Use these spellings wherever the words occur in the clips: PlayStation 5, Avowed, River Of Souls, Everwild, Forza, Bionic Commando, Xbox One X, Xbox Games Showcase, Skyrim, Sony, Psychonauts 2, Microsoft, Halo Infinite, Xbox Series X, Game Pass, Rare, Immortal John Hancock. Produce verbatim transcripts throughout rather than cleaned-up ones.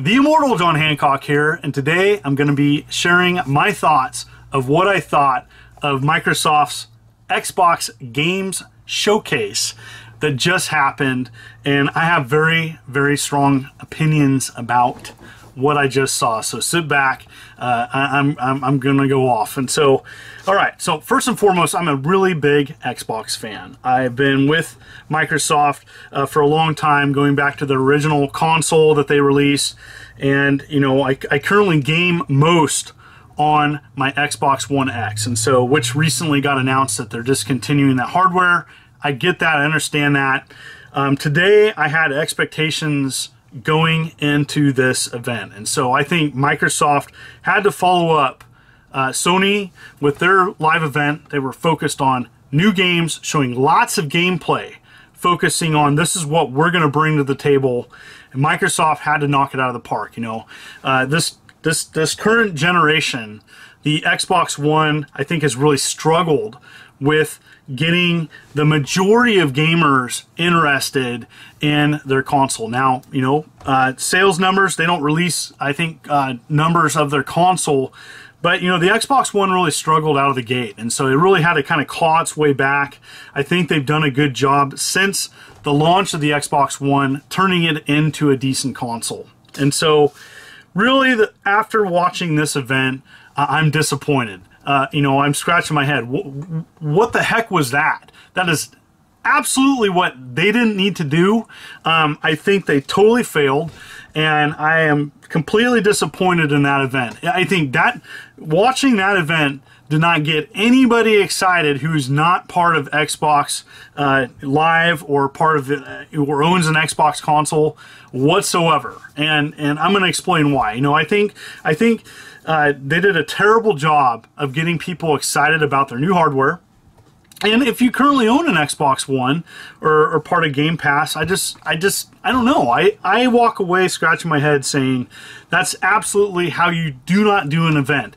The Immortal John Hancock here, and today I'm going to be sharing my thoughts of what I thought of Microsoft's Xbox Games Showcase that just happened, and I have very, very strong opinions about what I just saw. So sit back, uh, I, I'm, I'm, I'm gonna go off. And so, all right, so first and foremost, I'm a really big Xbox fan. I've been with Microsoft uh, for a long time, going back to the original console that they released. And, you know, I, I currently game most on my Xbox One X, and so, which recently got announced that they're discontinuing that hardware. I get that, I understand that. Um, today, I had expectations going into this event, and so I think Microsoft had to follow up uh, Sony with their live event. They were focused on new games, showing lots of gameplay, focusing on this is what we're going to bring to the table, and Microsoft had to knock it out of the park. You know, uh, this this this current generation, the Xbox One, I think, has really struggled with getting the majority of gamers interested in their console. Now, you know, uh, sales numbers, they don't release, I think, uh, numbers of their console, but, you know, the Xbox One really struggled out of the gate, and so it really had to kind of claw its way back. I think they've done a good job since the launch of the Xbox One, turning it into a decent console. And so, really, the, after watching this event, uh, I'm disappointed. Uh, you know, I'm scratching my head. What, what the heck was that? That is absolutely what they didn't need to do. Um, I think they totally failed, and I am completely disappointed in that event. I think that watching that event did not get anybody excited who's not part of Xbox uh, Live or part of it, or owns an Xbox console whatsoever. And and I'm going to explain why. You know, I think I think. Uh, they did a terrible job of getting people excited about their new hardware. And if you currently own an Xbox One or, or part of Game Pass, I just, I just, I don't know. I, I walk away scratching my head saying that's absolutely how you do not do an event.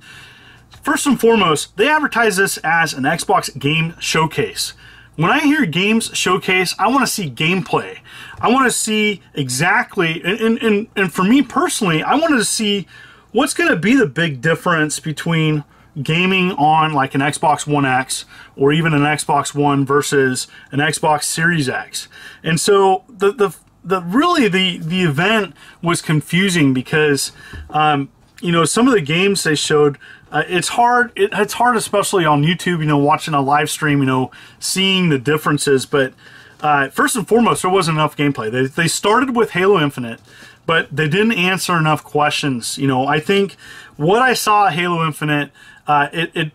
First and foremost, they advertise this as an Xbox Game Showcase. When I hear Games Showcase, I want to see gameplay. I want to see exactly, and, and, and, and for me personally, I wanted to see what's going to be the big difference between gaming on like an Xbox One X or even an Xbox One versus an Xbox Series X. And so the the, the really the, the event was confusing because, um, you know, some of the games they showed, uh, it's hard, it, it's hard especially on YouTube, you know, watching a live stream, you know, seeing the differences. But uh, first and foremost, there wasn't enough gameplay. They, they started with Halo Infinite, but they didn't answer enough questions. You know, I think what I saw at Halo Infinite, uh, it, it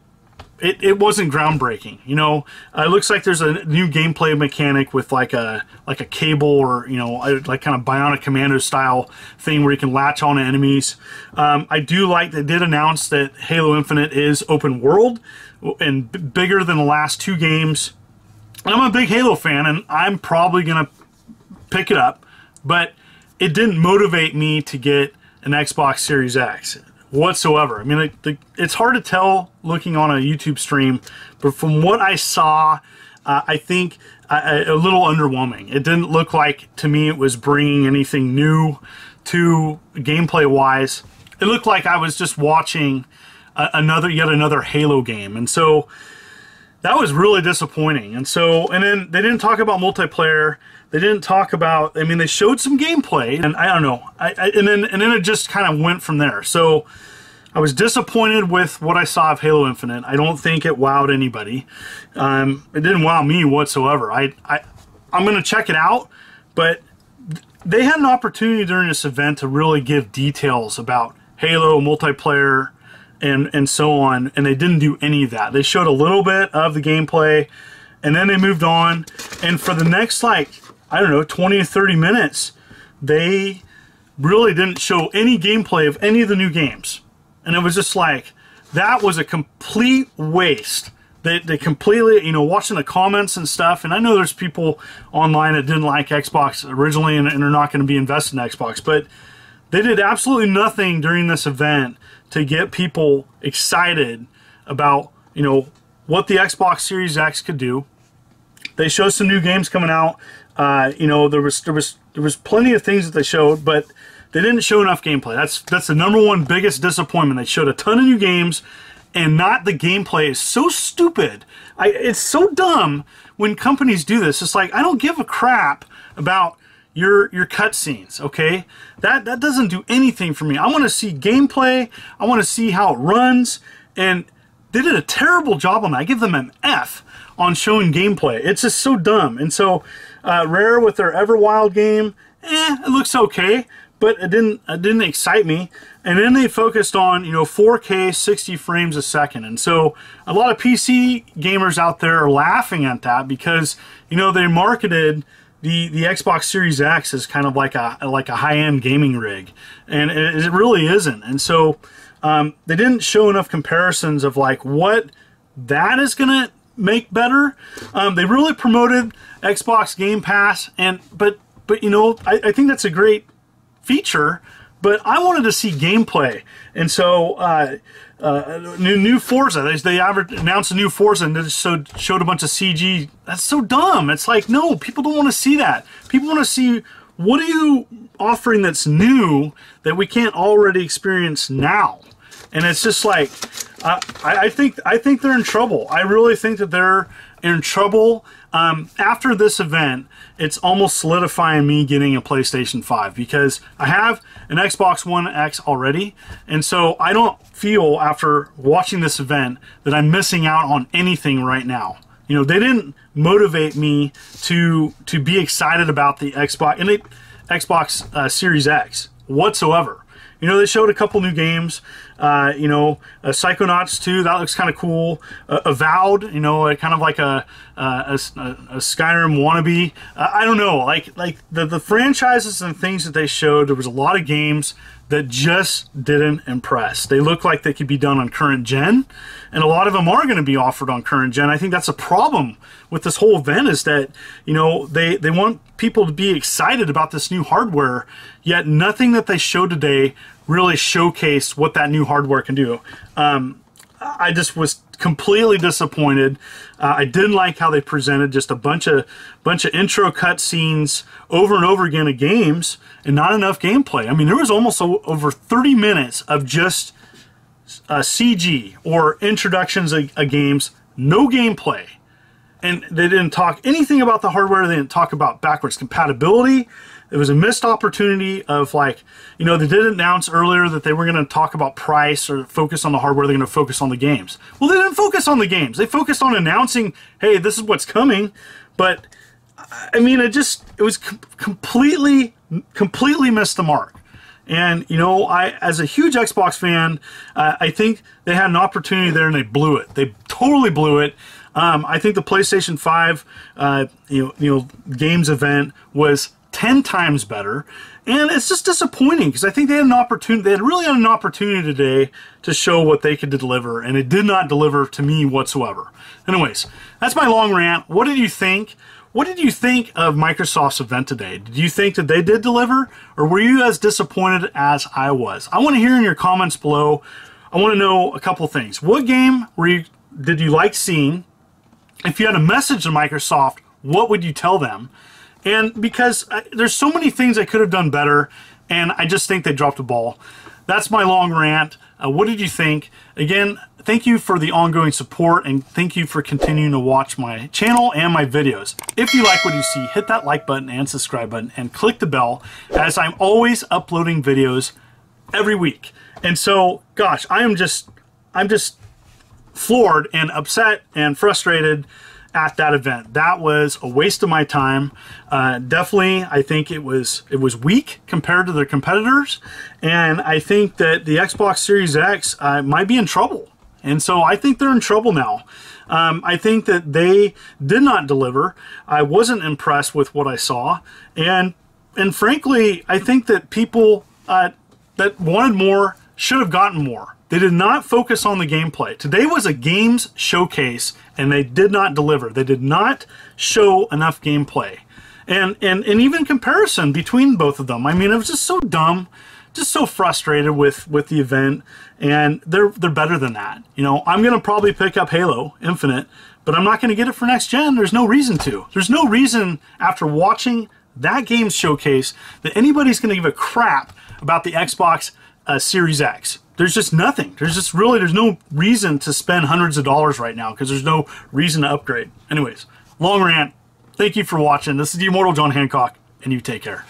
it it wasn't groundbreaking. You know, uh, it looks like there's a new gameplay mechanic with like a like a cable or, you know, a, like kind of Bionic Commando style thing where you can latch on to enemies. Um, I do like they did announce that Halo Infinite is open world and b bigger than the last two games. And I'm a big Halo fan, and I'm probably gonna pick it up, but it didn't motivate me to get an Xbox Series X whatsoever. I mean, it, the, it's hard to tell looking on a YouTube stream, but from what I saw, uh, I think uh, a little underwhelming. It didn't look like, to me, it was bringing anything new to gameplay-wise. It looked like I was just watching a, another, yet another Halo game, and so that was really disappointing. And so, and then they didn't talk about multiplayer. They didn't talk about, I mean, they showed some gameplay, and I don't know. I, I, and then and then it just kind of went from there. So I was disappointed with what I saw of Halo Infinite. I don't think it wowed anybody. Um, it didn't wow me whatsoever. I, I, I'm going to check it out, but they had an opportunity during this event to really give details about Halo, multiplayer, and, and so on, and they didn't do any of that. They showed a little bit of the gameplay, and then they moved on, and for the next, like, I don't know, twenty to thirty minutes, they really didn't show any gameplay of any of the new games. And it was just like, that was a complete waste. They, they completely, you know, watching the comments and stuff, and I know there's people online that didn't like Xbox originally and, and are not going to be invested in Xbox, but they did absolutely nothing during this event to get people excited about, you know, what the Xbox Series X could do. They showed some new games coming out. Uh, you know, there was there was there was plenty of things that they showed, but They didn't show enough gameplay. That's that's the number one biggest disappointment. They showed a ton of new games, and not the gameplay. Is so stupid. I, it's so dumb when companies do this. It's like, I don't give a crap about your your cutscenes, okay? That that doesn't do anything for me. I want to see gameplay. I want to see how it runs. And they did a terrible job on that. I give them an F on showing gameplay. It's just so dumb. And so uh, Rare with their Everwild game, eh, it looks okay, but it didn't it didn't excite me. And then they focused on, you know, four K, sixty frames a second. And so a lot of P C gamers out there are laughing at that because, you know, they marketed the the Xbox Series X as kind of like a like a high-end gaming rig, and it, it really isn't. And so um, they didn't show enough comparisons of like what that is gonna make better. Um, they really promoted Xbox Game Pass, and but but you know, I, I think that's a great feature, but I wanted to see gameplay. And so uh, uh, new new Forza, they, they announced a new Forza and they just showed a bunch of C G. That's so dumb. It's like, no, people don't want to see that. People want to see, what are you offering that's new that we can't already experience now? And it's just like, uh, I, I think I think they're in trouble. I really think that they're in trouble. Um, after this event, it's almost solidifying me getting a PlayStation five, because I have an Xbox One X already, and so I don't feel after watching this event that I'm missing out on anything right now. You know, they didn't motivate me to to be excited about the Xbox and the Xbox uh, Series X whatsoever. You know, they showed a couple new games. Uh, you know, uh, Psychonauts two, that looks kind of cool. Uh, Avowed, you know, uh, kind of like a, uh, a, a Skyrim wannabe. Uh, I don't know, like like the, the franchises and things that they showed, there was a lot of games that just didn't impress. They look like they could be done on current gen, and a lot of them are going to be offered on current gen. I think that's a problem with this whole event, is that, you know, they, they want people to be excited about this new hardware, yet nothing that they showed today really showcased what that new hardware can do. Um, I just was completely disappointed. Uh, I didn't like how they presented just a bunch of bunch of intro cutscenes over and over again of games and not enough gameplay. I mean, there was almost over thirty minutes of just uh, C G or introductions of, of games, no gameplay. And they didn't talk anything about the hardware. They didn't talk about backwards compatibility. It was a missed opportunity of, like, you know, they did announce earlier that they were going to talk about price or focus on the hardware. They're going to focus on the games. Well, they didn't focus on the games. They focused on announcing, hey, this is what's coming. But, I mean, it just, it was com completely, completely missed the mark. And, you know, I, as a huge Xbox fan, uh, I think they had an opportunity there and they blew it. They totally blew it. Um, I think the PlayStation five, uh, you know, you know, games event was ten times better, and it's just disappointing because I think they had an opportunity. They had really had an opportunity today to show what they could deliver, and it did not deliver to me whatsoever. Anyways, that's my long rant. What did you think? What did you think of Microsoft's event today? Did you think that they did deliver, or were you as disappointed as I was? I want to hear in your comments below. I want to know a couple things. What game were you, did you like seeing? If you had a message to Microsoft, what would you tell them? And because I, there's so many things I could have done better, and I just think they dropped the ball. That's my long rant. Uh, what did you think? Again, thank you for the ongoing support, and thank you for continuing to watch my channel and my videos. If you like what you see, hit that like button and subscribe button, and click the bell, as I'm always uploading videos every week. And so, gosh, I am just, I'm just floored and upset and frustrated at that event. That was a waste of my time. Uh, definitely, I think it was it was weak compared to their competitors, and I think that the Xbox Series X uh, might be in trouble. And so I think they're in trouble now. Um, I think that they did not deliver. I wasn't impressed with what I saw, and and frankly, I think that people uh, that wanted more should have gotten more. They did not focus on the gameplay. Today was a games showcase, and they did not deliver. They did not show enough gameplay. And, and, and even comparison between both of them. I mean, it was just so dumb, just so frustrated with, with the event, and they're, they're better than that. You know, I'm going to probably pick up Halo Infinite, but I'm not going to get it for next gen. There's no reason to. There's no reason after watching that games showcase that anybody's going to give a crap about the Xbox uh, Series X. There's just nothing. There's just really, there's no reason to spend hundreds of dollars right now because there's no reason to upgrade. Anyways, long rant. Thank you for watching. This is the Immortal John Hancock, and you take care.